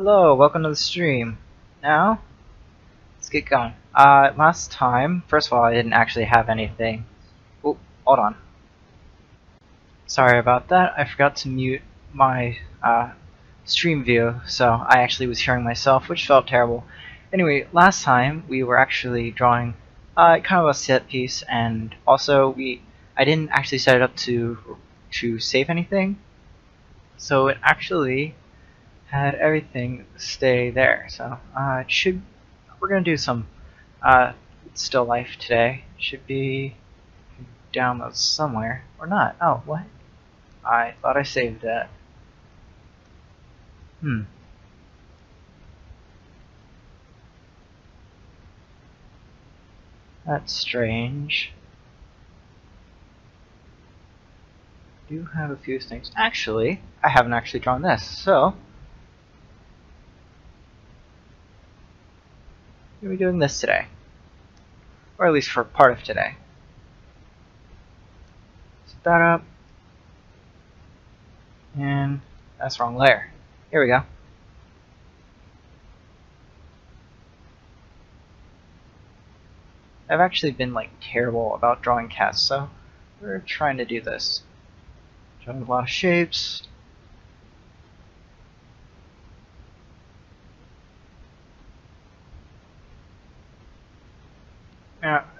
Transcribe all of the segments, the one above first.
Hello, welcome to the stream. Now, let's get going. Last time, first of all, I didn't actually have anything. Oh, hold on. Sorry about that. I forgot to mute my stream view, so I actually was hearing myself, which felt terrible. Anyway, last time we were actually drawing kind of a set piece, and also I didn't actually set it up to save anything, so it actually had everything stay there. So we're gonna do some still life today. It should be downloads somewhere or not. Oh, what? I thought I saved that. That's strange. I do have a few things. Actually, I haven't actually drawn this, so we're doing this today, or at least for part of today. Set that up, and that's wrong layer. Here we go. I've actually been like terrible about drawing cats, so we're trying to do this. Drawing a lot of shapes.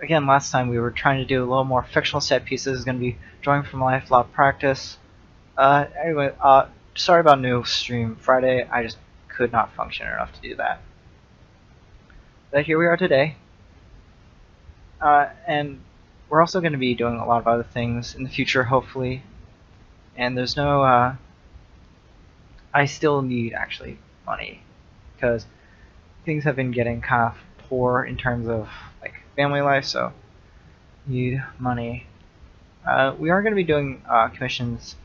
Again, last time we were trying to do a little more fictional set pieces. It's going to be drawing from life, a lot of practice. Anyway, sorry about new stream Friday. I just could not function enough to do that. But here we are today. And we're also going to be doing a lot of other things in the future, hopefully. And there's no... I still need, actually, money. Because things have been getting kind of poor in terms of family life, so need money. We are going to be doing commissions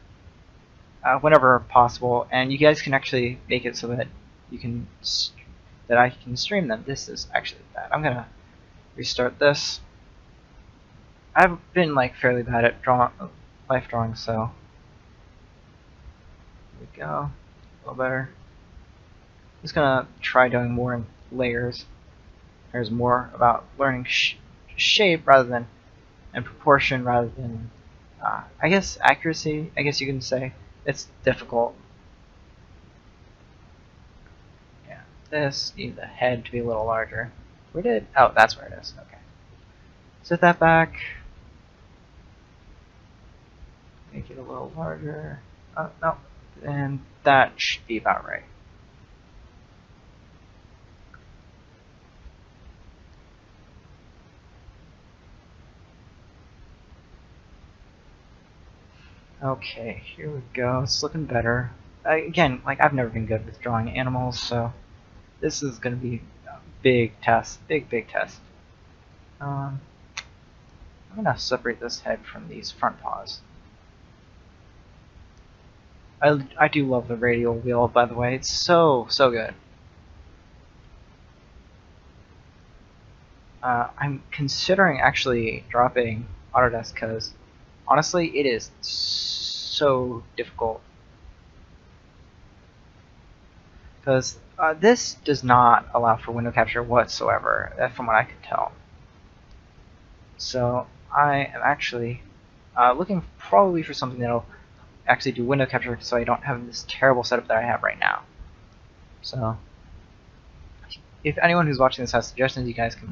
whenever possible, and you guys can actually make it so that you can I can stream them. This is actually bad. I'm gonna restart this. I've been fairly bad at life drawing, so there we go, a little better. I'm just gonna try doing more in layers. There's more about learning shape rather than, and proportion rather than, I guess, accuracy. I guess you can say it's difficult. Yeah, this needs the head to be a little larger. Where did? Oh, that's where it is. Okay. Set that back. Make it a little larger. Oh no, and that should be about right. Okay, here we go. It's looking better. Again, I've never been good with drawing animals, so this is going to be a big test. Big test. I'm going to separate this head from these front paws. I do love the radial wheel, by the way. It's so good. I'm considering actually dropping Autodesk because honestly, it is so difficult. Because this does not allow for window capture whatsoever, from what I could tell. So I am actually looking probably for something that'll actually do window capture so I don't have this terrible setup that I have right now. So if anyone who's watching this has suggestions, you guys can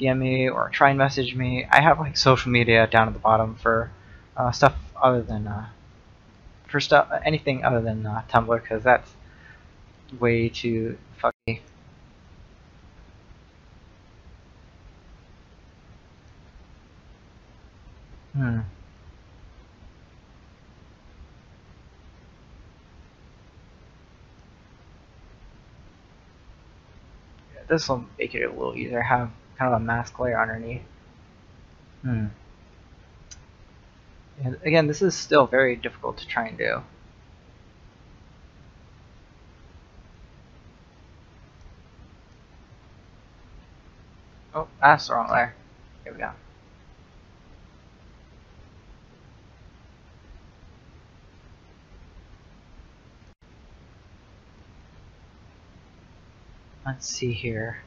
DM me or try and message me. I have social media down at the bottom for stuff other than anything other than Tumblr, because that's way too fucky. Yeah, this will make it a little easier. Have kind of a mask layer underneath. And again, this is still very difficult to try and do. Oh, that's the wrong layer. Here we go. Let's see here.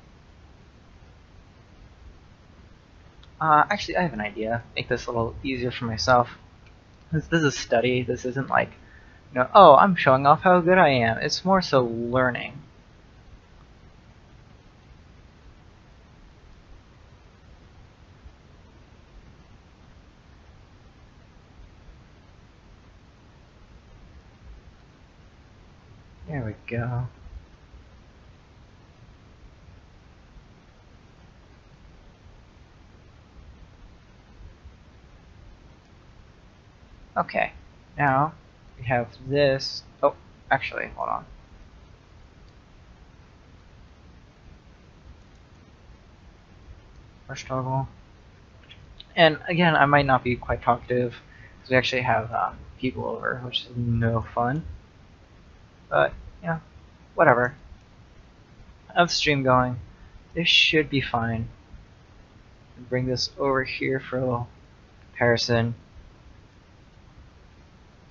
Actually, I have an idea. Make this a little easier for myself. This is study. This isn't like, you know, oh, I'm showing off how good I am. It's more so learning. There we go. Okay, now we have this. Oh, actually, hold on. First toggle. And again, I might not be quite talkative because we actually have people over, which is no fun. But yeah, whatever. I have the stream going. This should be fine. Bring this over here for a little comparison.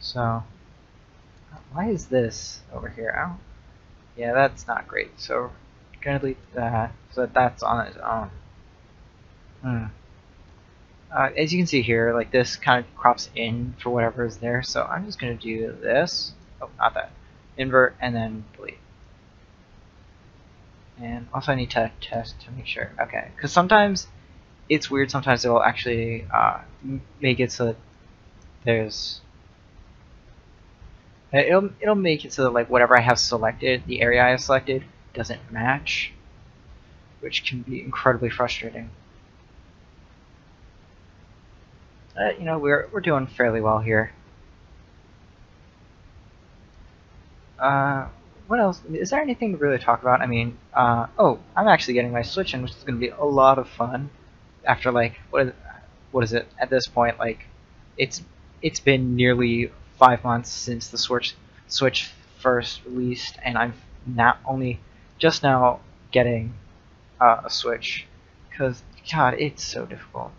So, why is this over here? I don't, yeah, that's not great. So, we're gonna delete that so that that's on its own. As you can see here, like this kind of crops in for whatever is there. So, I'm just gonna do this. Oh, not that. Invert and then delete. And also, I need to test to make sure. Okay, because sometimes it's weird. Sometimes it will actually make it so that there's. It'll make it so that like whatever I have selected, the area I have selected doesn't match, which can be incredibly frustrating. You know, we're doing fairly well here. What else? Is there anything to really talk about? I mean, oh, I'm actually getting my Switch in, which is going to be a lot of fun. After like what is it at this point? Like, it's been nearly 5 months since the Switch first released, and I'm not only just now getting a Switch because God, it's so difficult.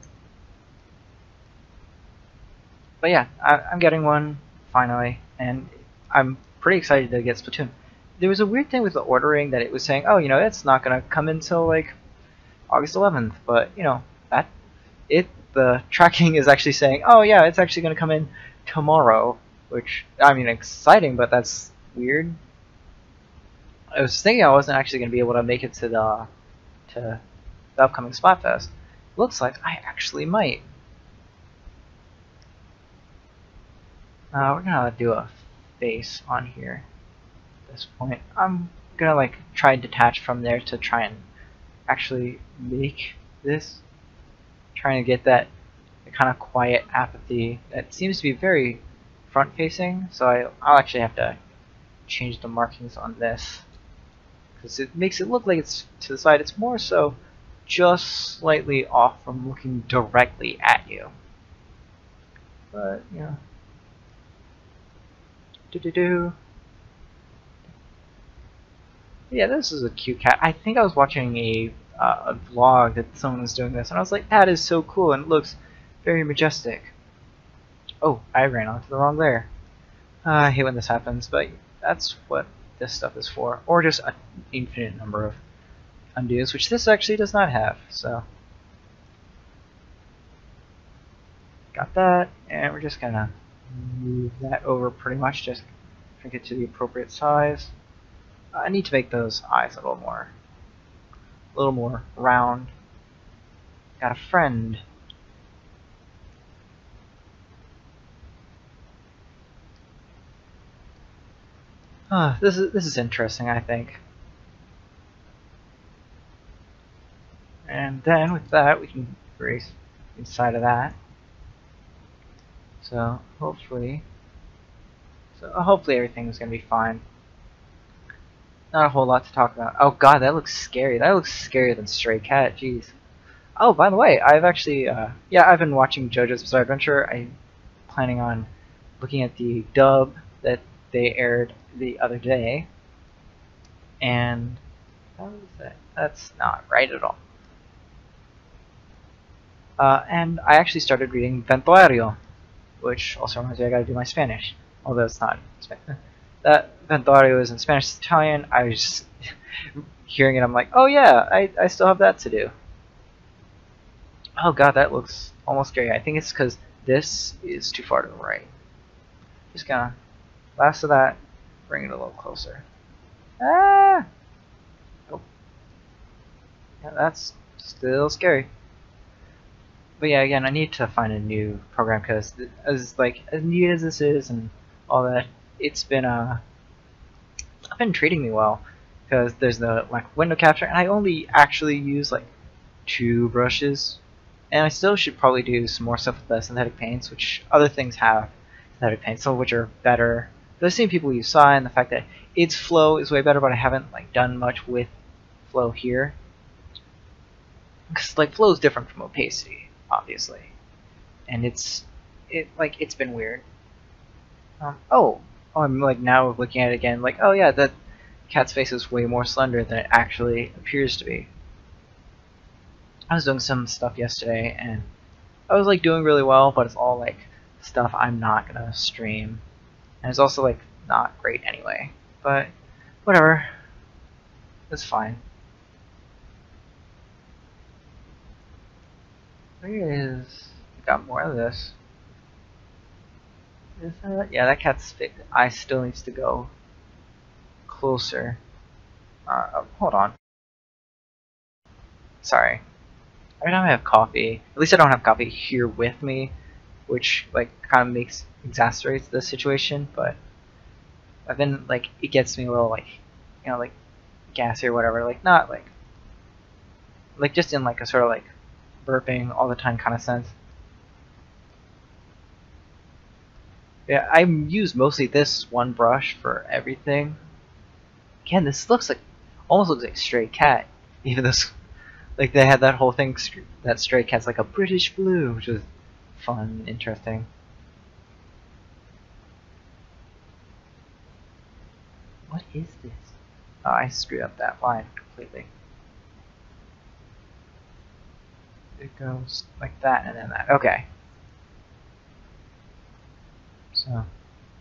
But yeah, I'm getting one finally, and I'm pretty excited to get Splatoon. There was a weird thing with the ordering that it was saying, oh, you know, it's not gonna come until like August 11th, but you know that the tracking is actually saying, oh yeah, it's actually gonna come in tomorrow. Which, I mean, exciting, but that's weird. I was thinking I wasn't actually going to be able to make it to the upcoming Splatfest. Looks like I actually might. We're going to do a face on here at this point. I'm going to like try and detach from there to try and actually make this. Trying to get that kind of quiet apathy that seems to be very front facing, so I'll actually have to change the markings on this because it makes it look like it's to the side. It's more so just slightly off from looking directly at you, but yeah. Yeah, this is a cute cat. I think I was watching a vlog that someone was doing this and I was like, that is so cool, and it looks very majestic. Oh, I ran onto the wrong layer. I hate when this happens, but that's what this stuff is for. Or just an infinite number of undos, which this actually does not have. So, got that, and we're just gonna move that over pretty much, just shrink it to the appropriate size. I need to make those eyes a little more round. Got a friend. This is interesting, I think. And then with that, we can erase inside of that. So hopefully everything is gonna be fine. Not a whole lot to talk about. Oh God, that looks scary. That looks scarier than Stray Cat. Jeez. Oh, by the way, I've actually I've been watching JoJo's Bizarre Adventure. I'm planning on looking at the dub that they aired the other day, and how is that? That's not right at all. And I actually started reading Ventoario, which also reminds me I gotta do my Spanish, although it's not Spanish. That Ventoario is in Spanish, Italian. I was just hearing it, I'm like, oh yeah, I still have that to do. Oh god, that looks almost gray. I think it's because this is too far to the right. Just gonna last of that, bring it a little closer. Ah! Oh. Yeah, that's still scary. But yeah, again, I need to find a new program because, as neat as this is and all that, it's been treating me well because there's no like window capture, and I only actually use like 2 brushes, and I still should probably do some more stuff with the synthetic paints, which other things have synthetic paints, some of which are better. Those same people use Sai, and the fact that its flow is way better, but I haven't like done much with flow here because like flow is different from opacity, obviously, and it's been weird. Oh, I'm like now looking at it again, like, oh yeah, that cat's face is way more slender than it actually appears to be. I was doing some stuff yesterday, and I was like doing really well, but it's all like stuff I'm not gonna stream, and it's also like not great anyway. But whatever, it's fine. Where is? I got more of this. Is that? Yeah, that cat's eye still needs to go closer. Oh, hold on. Sorry. Right now I have coffee. At least I don't have coffee here with me, which like kind of exacerbates the situation. But I've been like, it gets me a little like, you know, like gassy or whatever. Like not like, just in like a sort of like burping all the time kind of sense. Yeah, I use mostly this one brush for everything. Again, this looks like, almost looks like Stray Cat. Even though, like, they had that whole thing that Stray Cat's like a British blue, which was fun, interesting. What is this? Oh, I screwed up that line completely. It goes like that and then that. Okay. So,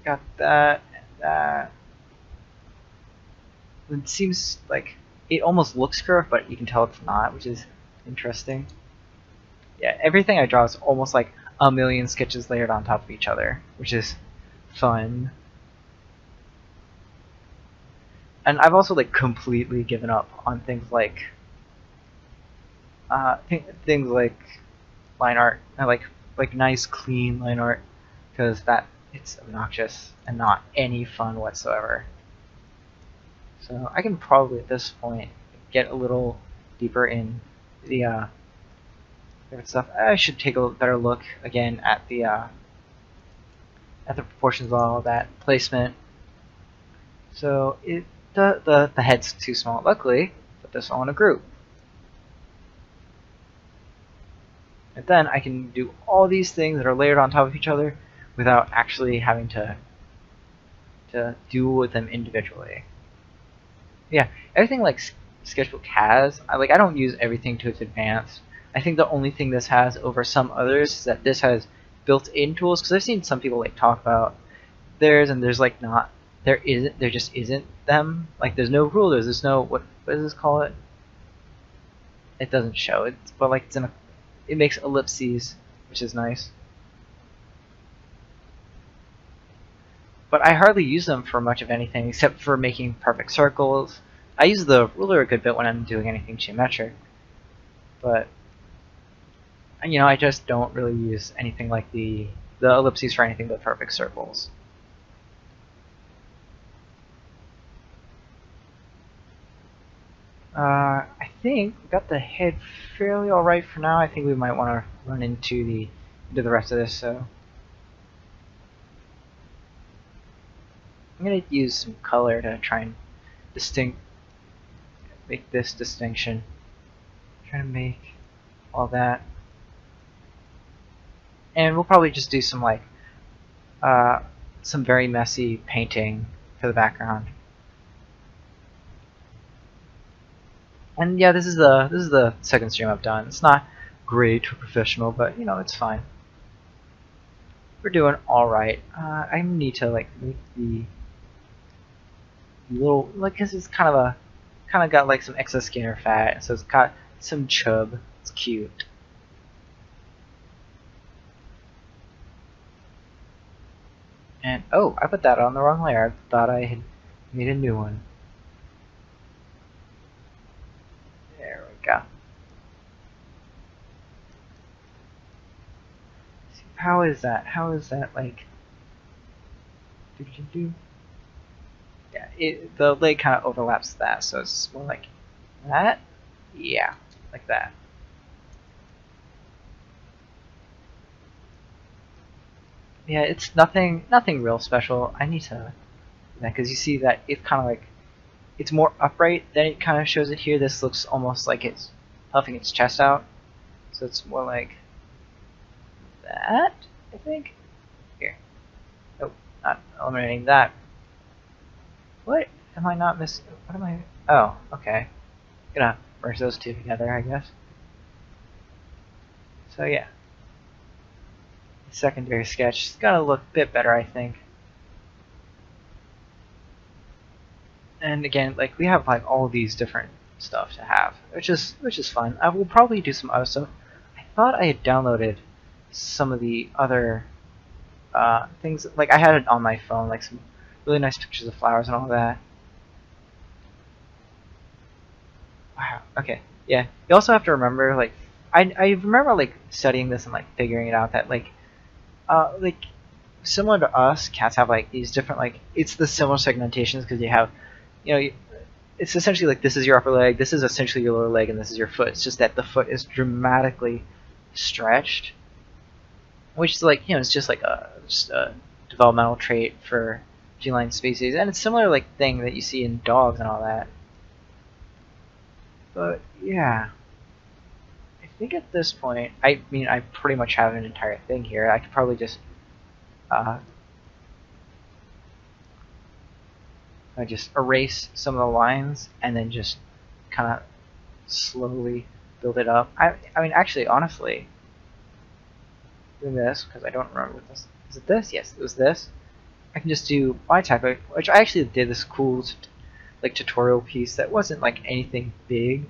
got that and that. It seems like it almost looks curved, but you can tell it's not, which is interesting. Yeah, everything I draw is almost like a million sketches layered on top of each other, which is fun. And I've also like completely given up on things like line art. I like nice clean line art because that. It's obnoxious and not any fun whatsoever. So I can probably at this point get a little deeper in the different stuff. I should take a better look again at the proportions of all that placement. So the head's too small. Luckily, put this all in a group, and then I can do all these things that are layered on top of each other without actually having to deal with them individually. Yeah, everything like Sketchbook has, I don't use everything to its advanced. I think the only thing this has over some others is that this has built-in tools, because I've seen some people like talk about theirs, and there's like not, there just isn't them. Like there's no rulers, there's no, what does this call it? It doesn't show it, but like it's in a, it makes ellipses, which is nice. But I hardly use them for much of anything except for making perfect circles. I use the ruler a good bit when I'm doing anything geometric, but you know, I just don't really use anything like the ellipses for anything but perfect circles. I think we got the head fairly alright for now. I think we might want to run into the rest of this, so I'm going to use some color to try and make this distinction. Try to make all that. And we'll probably just do some like some very messy painting for the background. And yeah, this is the second stream I've done. It's not great or professional, but you know, it's fine. We're doing all right. I need to like make the little, like, 'cause it's kind of a kind of got like some excess skin or fat, so it's got some chub. It's cute. And oh, I put that on the wrong layer. I thought I had made a new one. There we go. How is that? How is that like? Yeah, the leg kind of overlaps that, so it's more like that. Yeah, like that. Yeah, it's nothing real special. I need to do that because you see that it's kind of like it's more upright. Then it kind of shows it here. This looks almost like it's puffing its chest out, so it's more like that. I think here. Oh, not eliminating that. What am I not missing? What am I? Oh, okay. I'm gonna merge those two together, I guess. So yeah. Secondary sketch. It's gotta look a bit better, I think. And again, like we have like all these different stuff to have, which is fun. I will probably do some other stuff. I thought I had downloaded some of the other things. Like I had it on my phone, like some really nice pictures of flowers and all that. Wow. Okay. Yeah. You also have to remember, like I remember like studying this and like figuring it out that like similar to us, cats have like these different like it's the similar segmentations because you have, you know, it's essentially like this is your upper leg, this is essentially your lower leg, and this is your foot. It's just that the foot is dramatically stretched, which is like, you know, it's just like just a developmental trait for feline species, and it's similar like thing that you see in dogs and all that. But yeah. I think at this point, I mean, I pretty much have an entire thing here. I could probably just, I just erase some of the lines and then just kind of slowly build it up. I mean, actually, honestly, doing this because I don't remember what this is. It this? Yes, it was this. I can just do my type, which I actually did this cool like tutorial piece that wasn't like anything big,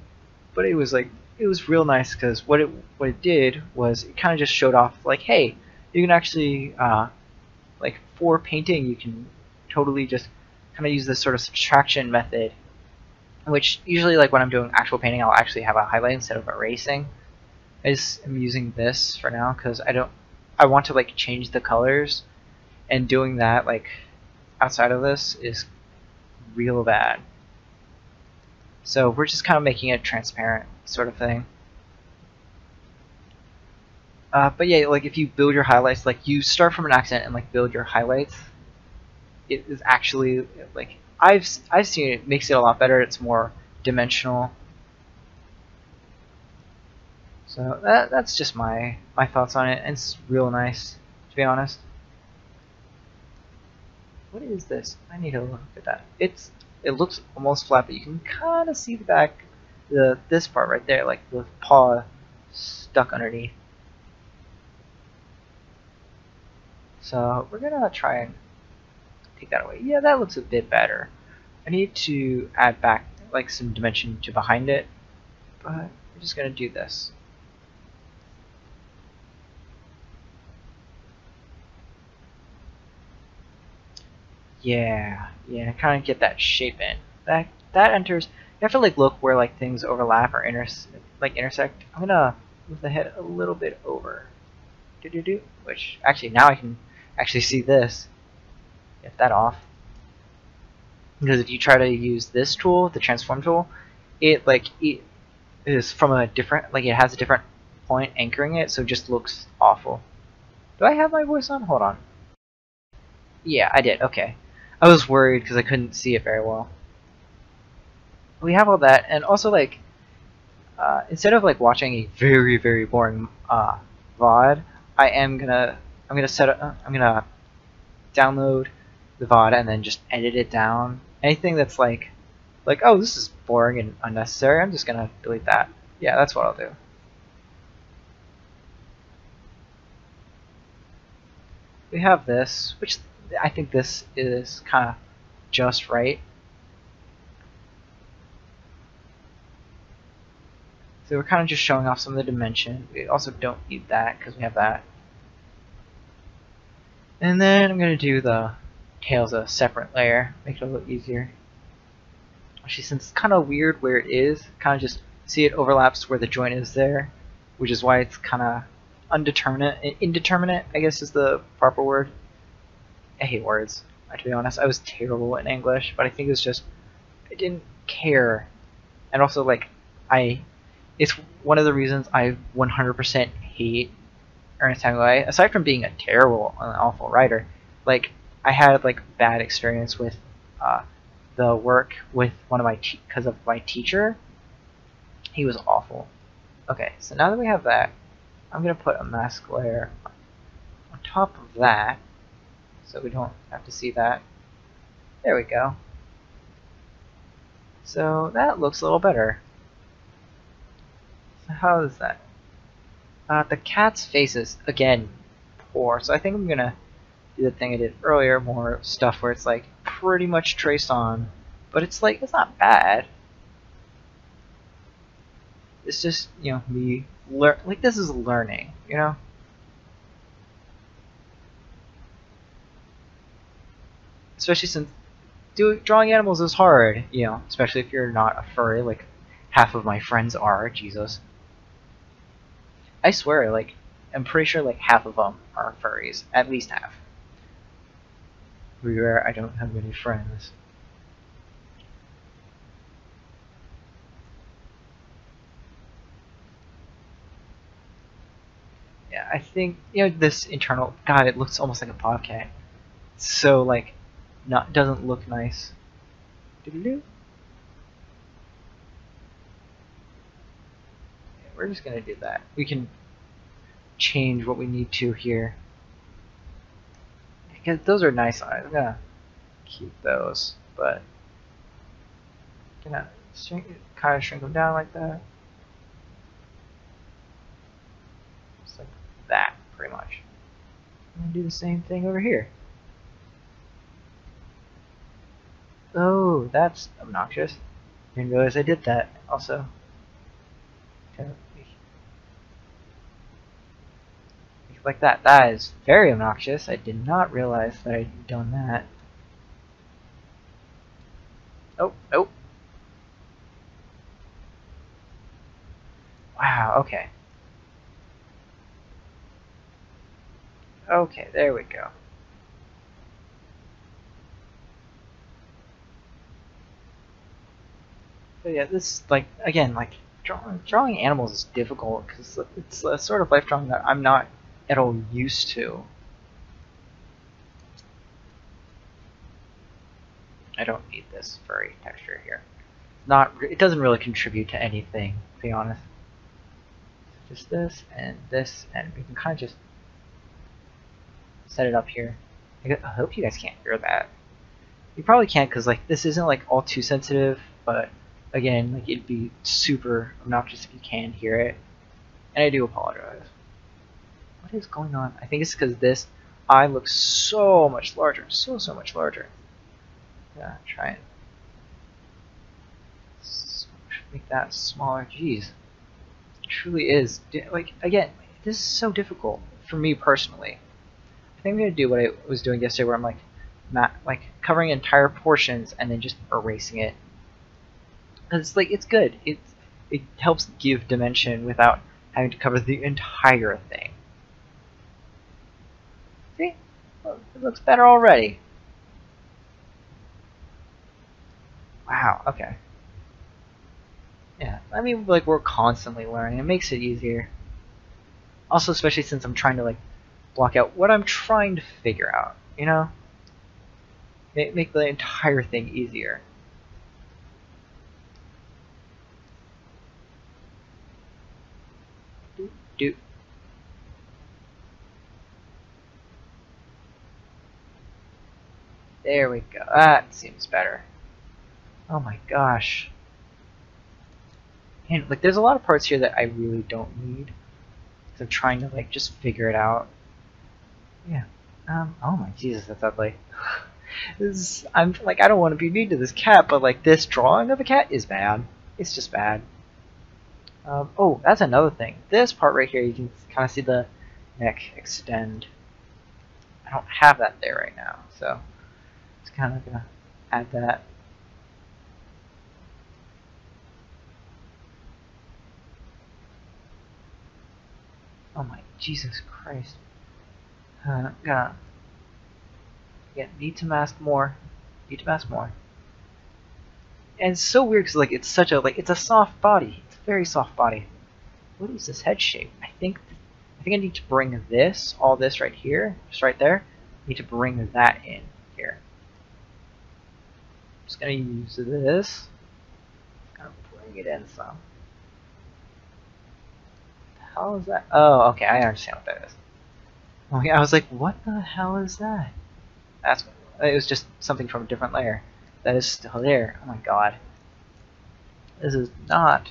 but it was like. It was real nice because what it did was it kind of just showed off like, hey, you can actually like for painting you can totally just kind of use this sort of subtraction method, which usually like when I'm doing actual painting I'll actually have a highlight instead of erasing. I just am using this for now because I want to like change the colors, and doing that like outside of this is real bad. So we're just kind of making it transparent sort of thing. But yeah, like if you build your highlights, like you start from an accent and like build your highlights, it is actually like I've seen it makes it a lot better. It's more dimensional. So that's just my thoughts on it, and it's real nice to be honest. What is this? I need to look at that. It looks almost flat, but you can kind of see the back, this part right there, like the paw stuck underneath. So we're gonna try and take that away. Yeah, that looks a bit better. I need to add back like some dimension to behind it, but we're just gonna do this. Yeah, kind of get that shape in. That enters. You have to like look where like things overlap or intersect. I'm gonna move the head a little bit over. Which actually now I can actually see this. Get that off. Because if you try to use this tool, the transform tool, it is from a different it has a different point anchoring it, so it just looks awful. Do I have my voice on? Hold on. Yeah, I did. Okay. I was worried because I couldn't see it very well. We have all that, and also like instead of like watching a very, very boring VOD, I'm gonna download the VOD and then just edit it down. Anything that's like oh, this is boring and unnecessary, I'm just gonna delete that. Yeah, that's what I'll do. We have this, which I think this is kind of just right. So we're kind of just showing off some of the dimension. We also don't need that because we have that. And then I'm going to do the tail as a separate layer, make it a little easier. Actually, since it's kind of weird where it is, kind of just see it overlaps where the join is there, which is why it's kind of indeterminate, I guess is the proper word. I hate words, to be honest. I was terrible in English, but I think it's just I didn't care. And also, like, it's one of the reasons I 100% hate Ernest Hemingway, aside from being a terrible and awful writer. Like, I had like bad experience with the work with one of my because of my teacher. He was awful. Okay, so now that we have that, I'm gonna put a mask layer on top of that, so we don't have to see that. There we go. So that looks a little better. So how is that? The cat's faces, again, poor. So I think I'm going to do the thing I did earlier, more stuff where it's like pretty much traced on, but it's like, it's not bad. It's just, you know, me, like this is learning, you know? Especially since drawing animals is hard, you know, especially if you're not a furry, like half of my friends are, Jesus. I swear, like, I'm pretty sure like half of them are furries, at least half. Rare, I don't have many friends. Yeah, I think, you know, this internal, God, it looks almost like a bobcat. It's so like, not, doesn't look nice. Doo-doo-doo. We're just gonna do that. We can change what we need to here. Because those are nice eyes. I'm gonna keep those, but I'm gonna kind of shrink them down like that. Just like that, pretty much. I'm gonna do the same thing over here. Oh, that's obnoxious. I didn't realize I did that also. Like that. That is very obnoxious. I did not realize that I'd done that. Oh, nope. Wow, okay. Okay, there we go. So yeah, this, like, again, like, drawing animals is difficult because it's a sort of life drawing that I'm not at all used to. I don't need this furry texture here. It doesn't really contribute to anything, to be honest. Just this, and we can kind of just set it up here. I hope you guys can't hear that. You probably can't because like this isn't like all too sensitive, but again, like it'd be super obnoxious if you can hear it. And I do apologize. What is going on? I think it's because this eye looks so much larger, so much larger. Yeah, try it. Make that smaller. Jeez, it truly is like, again, this is so difficult for me personally. I think I'm gonna do what I was doing yesterday, where I'm like, not like covering entire portions and then just erasing it. Because it's like, it's good. It helps give dimension without having to cover the entire thing. See? Well, it looks better already. Wow, okay. Yeah, I mean, like, we're constantly learning. It makes it easier. Also, especially since I'm trying to, like, block out what I'm trying to figure out, you know? Make the entire thing easier. Doop. There we go. That seems better. Oh my gosh. And like, there's a lot of parts here that I really don't need. So I'm trying to like just figure it out. Yeah. Oh my Jesus, that's ugly. This is, I'm like, I don't want to be mean to this cat, but like this drawing of a cat is bad. It's just bad. Oh, that's another thing. This part right here, you can kind of see the neck extend. I don't have that there right now, so it's kind of gonna add that. Oh my Jesus Christ! Gonna need to mask more. Need to mask more. And it's so weird because like it's such a like it's a soft body. It's a very soft body. What is this head shape? I think I need to bring this, all this right here, just right there. I need to bring that in here. I'm just gonna use this. Gonna bring it in some. What the hell is that? Oh, okay, I understand what that is. Okay, I was like, what the hell is that? That's it was just something from a different layer. That is still there. Oh my god. This is not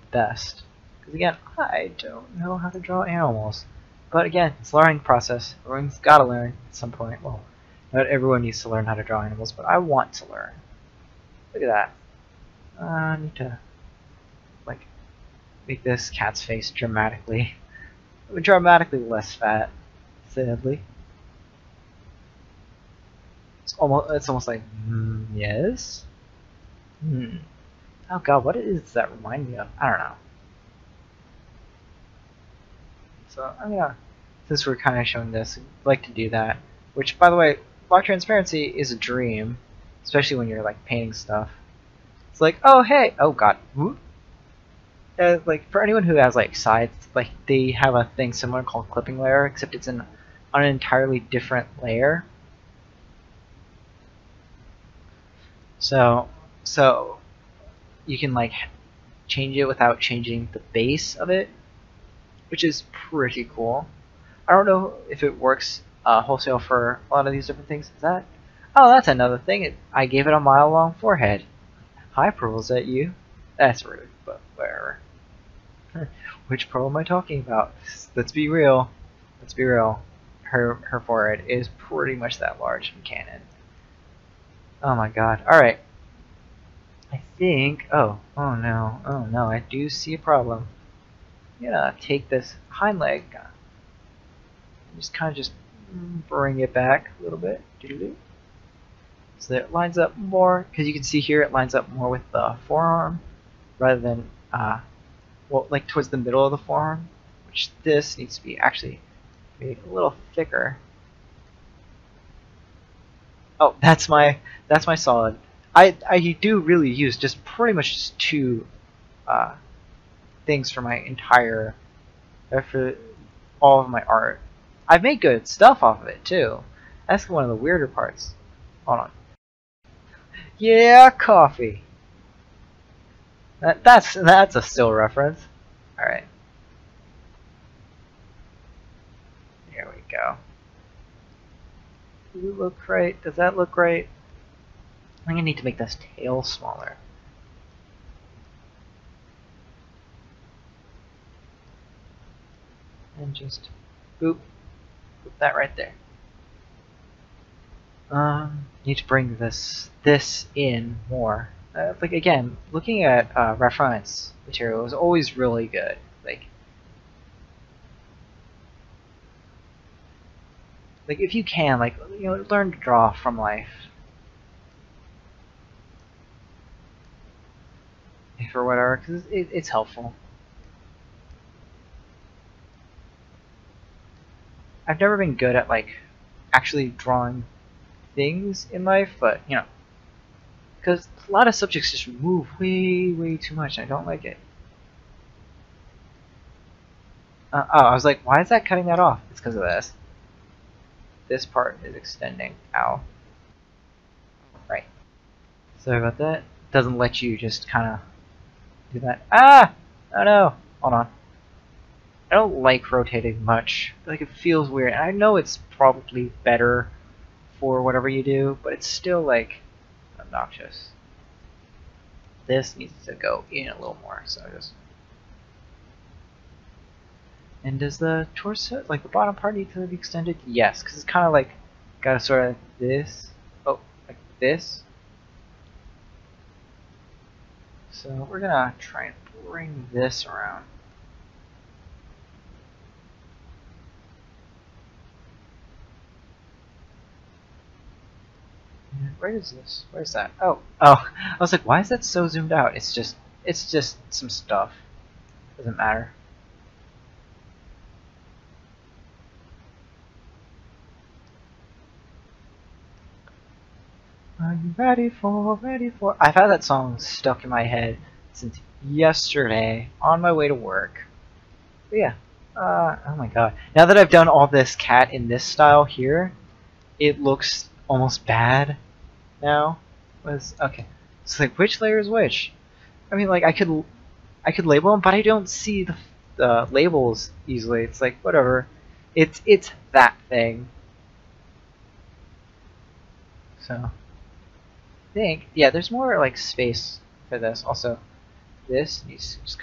the best. Because again, I don't know how to draw animals. But again, it's a learning process. Everyone's got to learn at some point. Well, not everyone needs to learn how to draw animals, but I want to learn. Look at that. I need to like make this cat's face dramatically less fat, sadly. It's almost like, yes? Oh god, what is that remind me of? I don't know. So, I'm gonna, since we're kind of showing this, I'd like to do that. Which, by the way, black transparency is a dream. Especially when you're, like, painting stuff. It's like, oh hey! Oh god. Like, for anyone who has, like, sides, like, they have a thing similar called clipping layer, except it's on an entirely different layer. So you can like change it without changing the base of it, which is pretty cool. I don't know if it works wholesale for a lot of these different things. Is that? Oh, that's another thing. I gave it a mile-long forehead. Hi, Pearl, is that you? That's rude, but whatever. Which Pearl am I talking about? Let's be real. Let's be real. Her forehead is pretty much that large from Canon. Oh my god. Alright. I think... Oh no. Oh no, I do see a problem. I'm gonna take this hind leg. Just kind of just bring it back a little bit. So that it lines up more. Because you can see here it lines up more with the forearm. Rather than... well, like towards the middle of the forearm. Which this needs to be actually made a little thicker. Oh, that's my solid. I do really use just pretty much just two things for my entire for all of my art. I've made good stuff off of it too. That's one of the weirder parts. Hold on. Yeah, coffee. That's a still reference. All right. Here we go. Does it look right? Does that look right? I'm gonna need to make this tail smaller. And just boop. Put that right there. Need to bring this in more. Like again, looking at reference material is always really good. Like if you can, like you know, learn to draw from life. If or whatever, because it's helpful. I've never been good at like actually drawing things in life, but you know, because a lot of subjects just move way too much. And I don't like it. Oh, I was like, why is that cutting that off? It's because of this. This part is extending. Ow. Right. Sorry about that. Doesn't let you just kind of do that. Ah! Oh no. Hold on. I don't like rotating much. Like it feels weird. And I know it's probably better for whatever you do, but it's still like obnoxious. This needs to go in a little more. So I just. And does the torso, like the bottom part, need to be extended? Yes, because it's kind of like, gotta sort of like this. Oh, like this. So we're going to try and bring this around. And where is this? Where's that? Oh, I was like, why is that so zoomed out? It's just some stuff. Doesn't matter. Are you ready for? I've had that song stuck in my head since yesterday on my way to work. But yeah, oh my god. Now that I've done all this cat in this style here, it looks almost bad now. Okay. It's like, which layer is which? I mean, like, I could label them, but I don't see the labels easily. It's like, whatever. It's that thing. So think, yeah, there's more like space for this. Also, this needs to just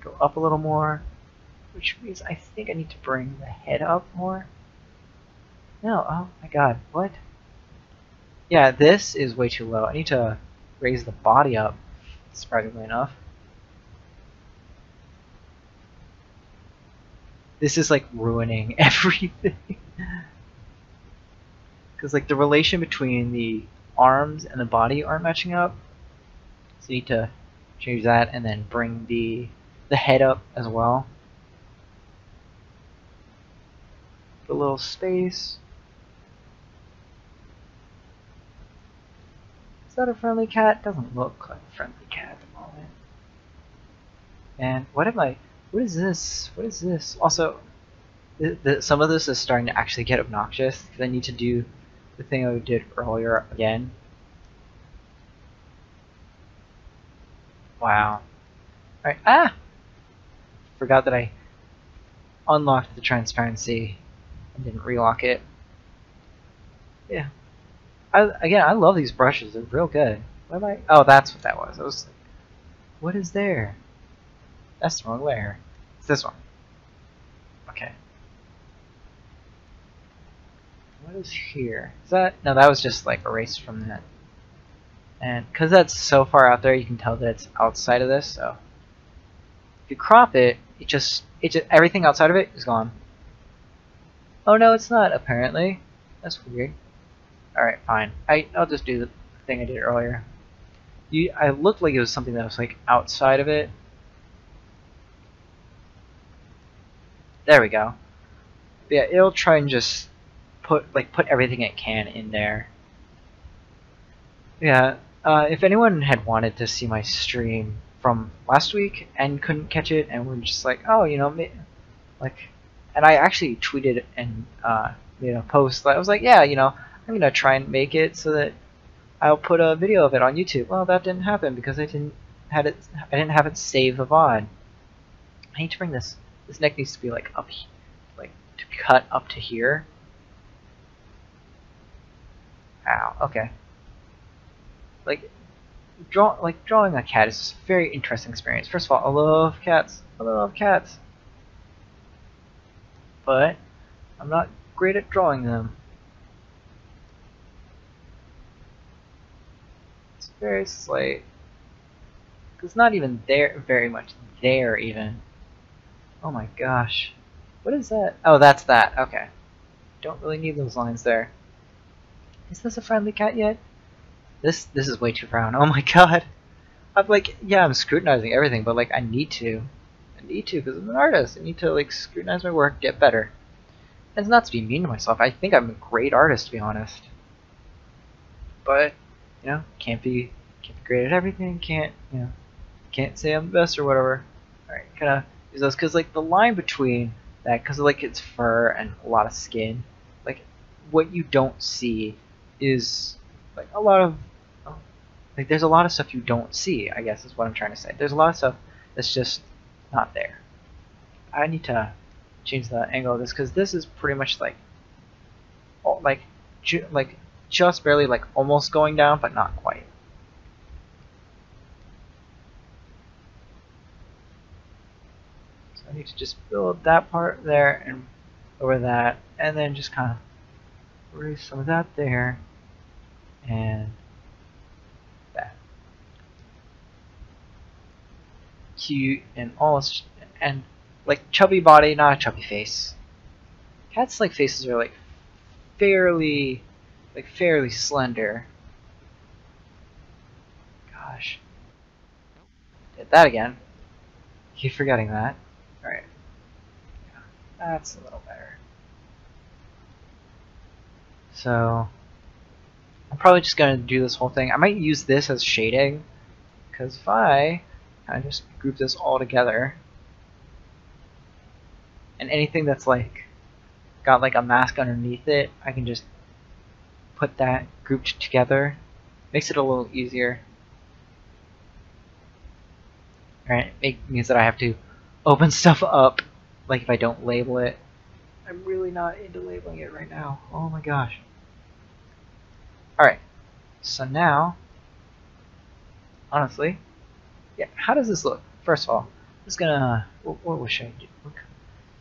go up a little more, which means I think I need to bring the head up more. No, oh my god, what? Yeah, this is way too low. I need to raise the body up, surprisingly enough. This is like ruining everything. Because like the relation between the arms and the body aren't matching up, so you need to change that and then bring the head up as well. Put a little space. Is that a friendly cat? Doesn't look like a friendly cat at the moment. And what is this? What is this? Also, some of this is starting to actually get obnoxious because I need to do the thing I did earlier again. Wow. Alright, forgot that I unlocked the transparency and didn't relock it. Yeah. Again, I love these brushes, they're real good. What am I? Oh, that's what that was. I was like, what is there? That's the wrong layer. It's this one. Okay. What is here? Is that? No, that was just like erased from that. And because that's so far out there, you can tell that it's outside of this. So if you crop it, it just everything outside of it is gone. Oh no, it's not. Apparently, that's weird. All right, fine. I'll just do the thing I did earlier. I looked like it was something that was like outside of it. There we go. But yeah, it'll try and just put everything it can in there. Yeah, if anyone had wanted to see my stream from last week and couldn't catch it and were just like, oh, you know, like, and I actually tweeted and made a post that I was like, yeah, you know, I'm gonna try and make it so that I'll put a video of it on YouTube. Well, that didn't happen because I didn't have it save a VOD. I need to bring this. This neck needs to be like up, like to cut up to here. Ow, okay. Like, drawing a cat is a very interesting experience. First of all, I love cats. But I'm not great at drawing them. It's very slight. It's not even there, very much there even. Oh my gosh. What is that? Oh, that's that. Okay. Don't really need those lines there. Is this a friendly cat yet? This is way too brown. Oh my god. I'm like, yeah, I'm scrutinizing everything, but like I need to because I'm an artist. I need to like scrutinize my work, get better. And it's not to be mean to myself. I think I'm a great artist, to be honest. But, you know, can't be great at everything, can't say I'm the best or whatever. All right, kind of use those cuz like the line between that cuz like it's fur and a lot of skin. Like what you don't see is like a lot of there's a lot of stuff you don't see, I guess is what I'm trying to say. There's a lot of stuff that's just not there. I need to change the angle of this because this is pretty much like all, like just barely like almost going down but not quite. So I need to just build that part there and over that and then just kind of raise some of that there and that. cute and almost and like chubby body, not a chubby face. Cats like faces are fairly slender. Gosh, did that again. Keep forgetting that. All right, yeah, that's a little better. So I'm probably just gonna do this whole thing. I might use this as shading, because if I just group this all together, and anything that's like got like a mask underneath it, I can just put that grouped together. Makes it a little easier. Alright, it means that I have to open stuff up, like if I don't label it. I'm really not into labeling it right now. Oh my gosh. Alright, so now, honestly, yeah, how does this look? First of all, I'm just gonna, what should I do? I'm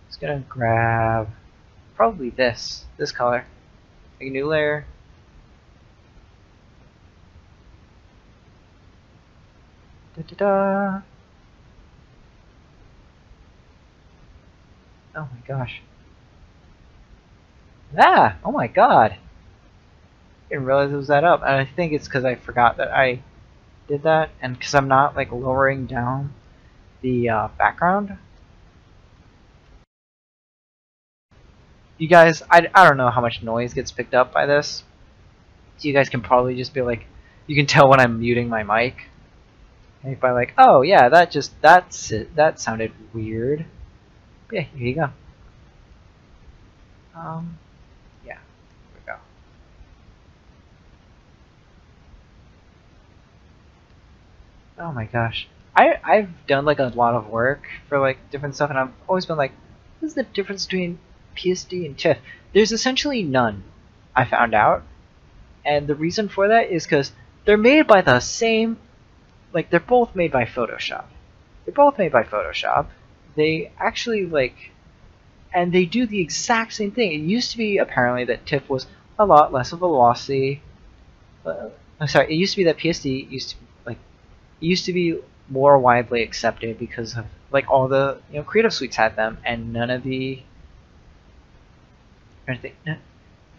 just gonna grab probably this color, make a new layer. Da-da-da. Oh my gosh. Ah! Oh my god! I didn't realize it was that up, and I think it's because I forgot that I did that, and because I'm not like lowering down the background. You guys, I don't know how much noise gets picked up by this, so you guys can probably just be like, you can tell when I'm muting my mic, and if I like, oh yeah, that sounded weird. But yeah, here you go. Yeah, here we go. Oh my gosh, I've done like a lot of work for like different stuff, and I've always been like, what's the difference between PSD and TIFF? There's essentially none, I found out, and the reason for that is because they're made by the same, like they're both made by Photoshop. They actually like, and they do the exact same thing. It used to be apparently that TIFF was a lot less of a lossy. I'm sorry, it used to be that PSD used to be more widely accepted because of like all the creative suites had them, and none of the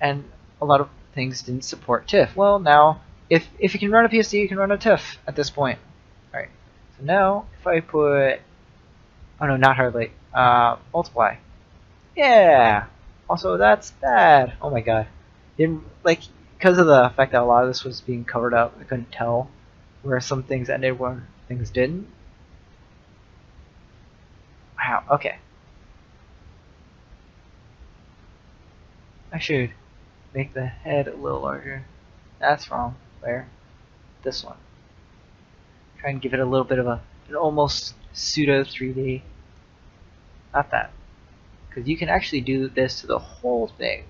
and a lot of things didn't support TIFF. Well, now if you can run a PSD, you can run a TIFF at this point. All right. So now if I put, oh no, not hardly, multiply. Yeah. Also, that's bad. Oh my god. Because of the fact that a lot of this was being covered up, I couldn't tell where some things ended, where things didn't. Wow. Okay. I should make the head a little larger. That's wrong. Where? This one. Try and give it a little bit of an almost pseudo 3D. Not that. Because you can actually do this to the whole thing.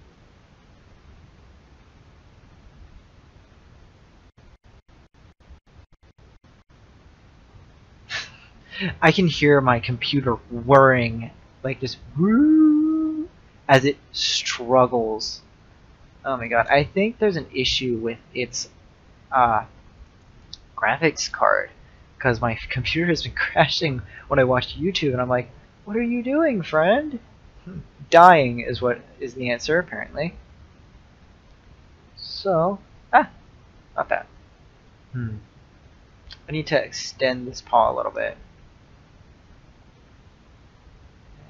I can hear my computer whirring, like just woo, as it struggles. Oh my god, I think there's an issue with its graphics card, because my computer has been crashing when I watch YouTube, and I'm like, what are you doing, friend? Dying is what is the answer, apparently. So, not that. I need to extend this paw a little bit.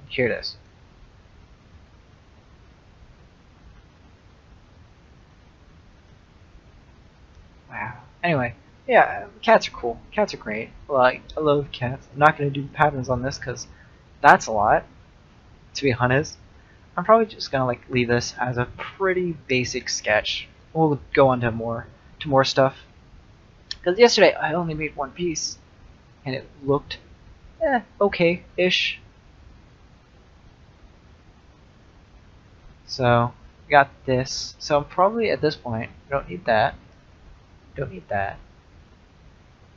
Here it is. Wow. Anyway, yeah, cats are cool. Cats are great. Like, I love cats. I'm not going to do patterns on this because that's a lot, to be honest. I'm probably just going to like leave this as a pretty basic sketch. We'll go on to more stuff. Because yesterday I only made one piece, and it looked okay-ish. So, got this. So I'm probably at this point, don't need that. Don't need that.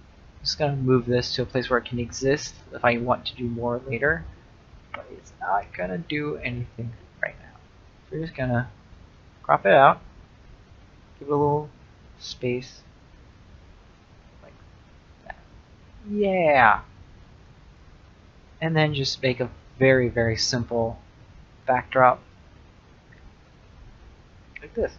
I'm just gonna move this to a place where it can exist if I want to do more later. But it's not gonna do anything right now. So we're just gonna crop it out, give it a little space. Like that. Yeah. and then just make a very, very simple backdrop like this.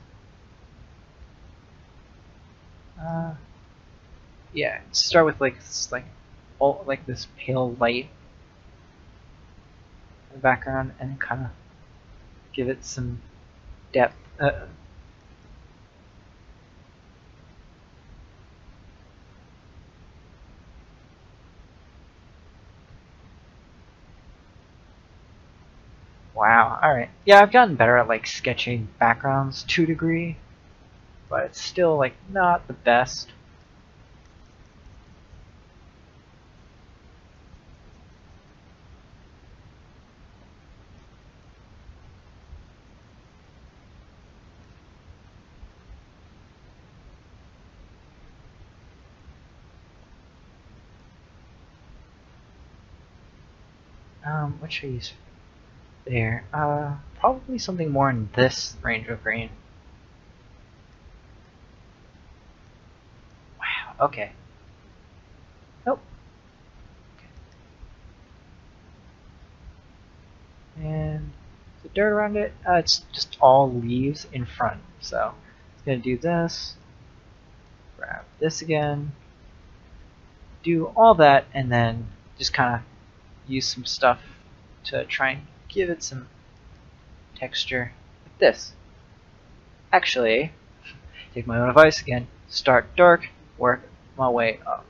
Yeah, start with like this pale light in the background and kind of give it some depth. Wow, alright. Yeah, I've gotten better at like sketching backgrounds to a degree, but it's still like not the best. What should I use? There, probably something more in this range of green. Wow, okay. Nope. Okay. And the dirt around it, it's just all leaves in front. So it's gonna do this, grab this again, do all that, and then just kind of use some stuff to try and give it some texture like this. Actually, take my own advice again, start dark, work my way up.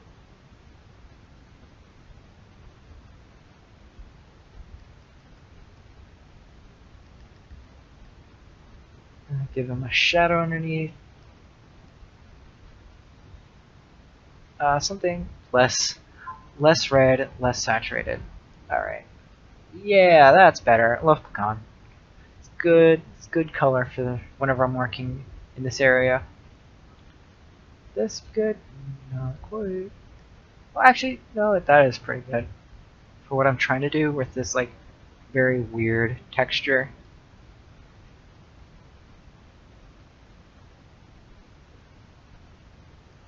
And give him a shadow underneath. Something less red, less saturated. Alright. Yeah, that's better. I love pecan. It's good. It's good color for whenever I'm working in this area. This good? Not quite. Well, actually, no. That is pretty good for what I'm trying to do with this like very weird texture.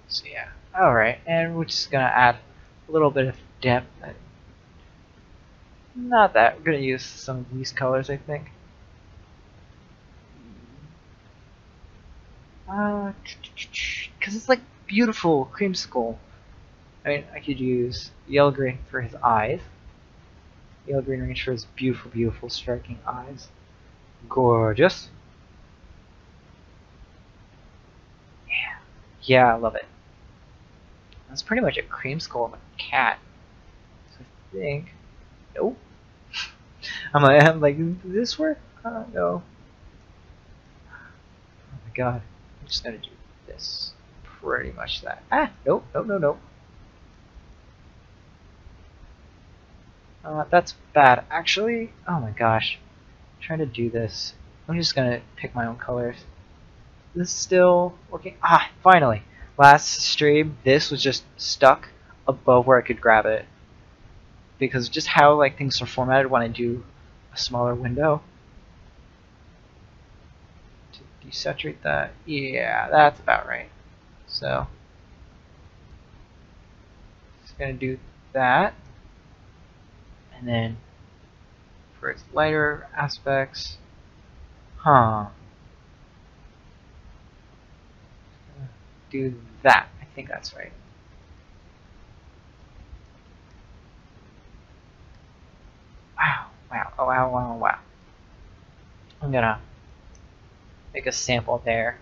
So yeah. All right, and we're just gonna add a little bit of depth. Not that. We're going to use some of these colors, I think. Because it's like beautiful creamsicle. I mean, I could use yellow green for his eyes. Yellow green range for his beautiful, beautiful, striking eyes. Gorgeous. Yeah. Yeah, I love it. That's pretty much a creamsicle of a cat. So I think. Nope. I'm like, did this work? No. Oh my god. I'm just gonna do this. Pretty much that. Ah, nope, nope, nope, nope. That's bad. Actually, oh my gosh. I'm trying to do this. I'm just gonna pick my own colors. This is still working. Ah, finally. Last stream, this was just stuck above where I could grab it. Because just how like things are formatted when I do a smaller window. To desaturate that, yeah, that's about right. So just gonna do that, and then for its lighter aspects, do that. I think that's right. Wow, oh, wow, wow, wow. I'm gonna make a sample there.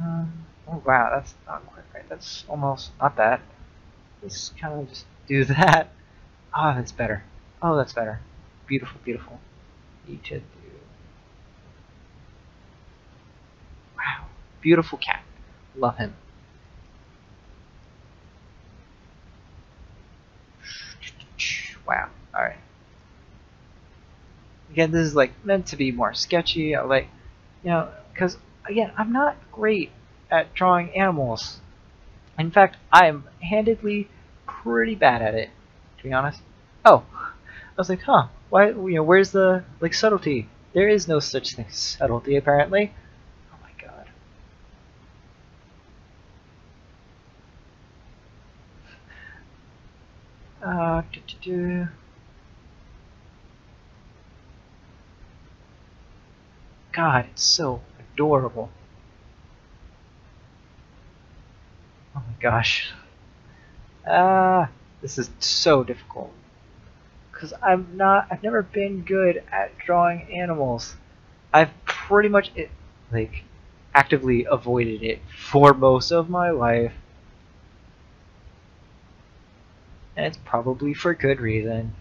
Oh, wow, that's not quite right. That's almost not that. Let's kind of just do that. Ah, oh, that's better. Oh, that's better. Beautiful, beautiful. Need to do. Wow, beautiful cat. Love him. Wow, alright. Again, this is like meant to be more sketchy, like, you know, because again, I'm not great at drawing animals. In fact, I'm handedly pretty bad at it, to be honest. Oh, I was like, huh? Why? You know, where's the like subtlety? There is no such thing as subtlety, apparently. Oh my god. God, it's so adorable. Oh my gosh. This is so difficult. Because I've never been good at drawing animals. I've pretty much, like, actively avoided it for most of my life. And it's probably for good reason.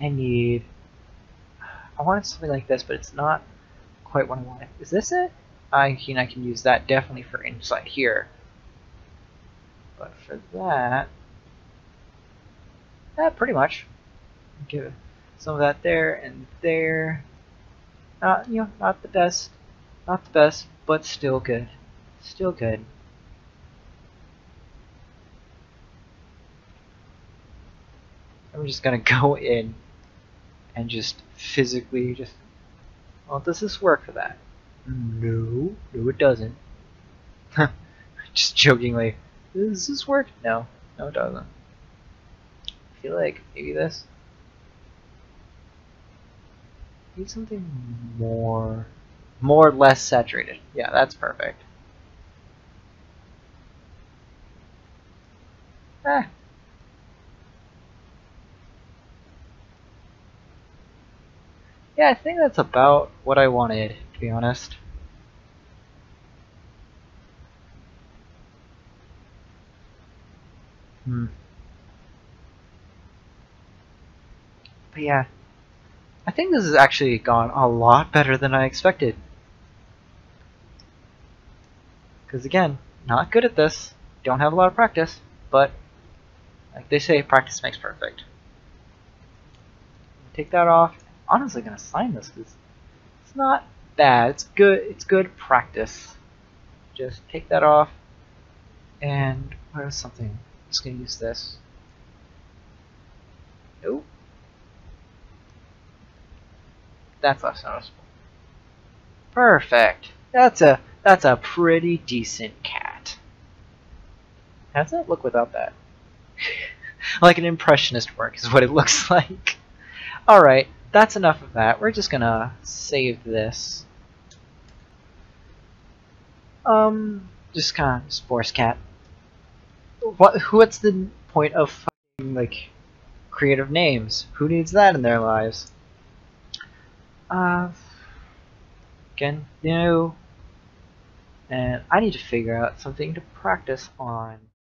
I wanted something like this, but it's not quite what I wanted. Is this it? I can use that definitely for inside here. But for that, pretty much. Give some of that there and there. Not the best. Not the best, but still good. Still good. I'm just gonna go in and just physically just... Well, does this work for that? No. No, it doesn't. Just jokingly. Does this work? No. No, it doesn't. I feel like maybe this... I need something more... More or less saturated. Yeah, that's perfect. Ah. Yeah, I think that's about what I wanted, to be honest. But yeah, I think this has actually gone a lot better than I expected. Because again, not good at this, don't have a lot of practice, but like they say, practice makes perfect. Take that off. Honestly gonna sign this because it's not bad, it's good practice. Just take that off and where's something? I'm just gonna use this. Nope. That's less noticeable. Perfect. That's a pretty decent cat. How does that look without that? Like an impressionist work is what it looks like. Alright. That's enough of that. We're just gonna save this. Just kind of sports cat. What's the point of fucking, like, creative names? Who needs that in their lives? Again, no. And I need to figure out something to practice on.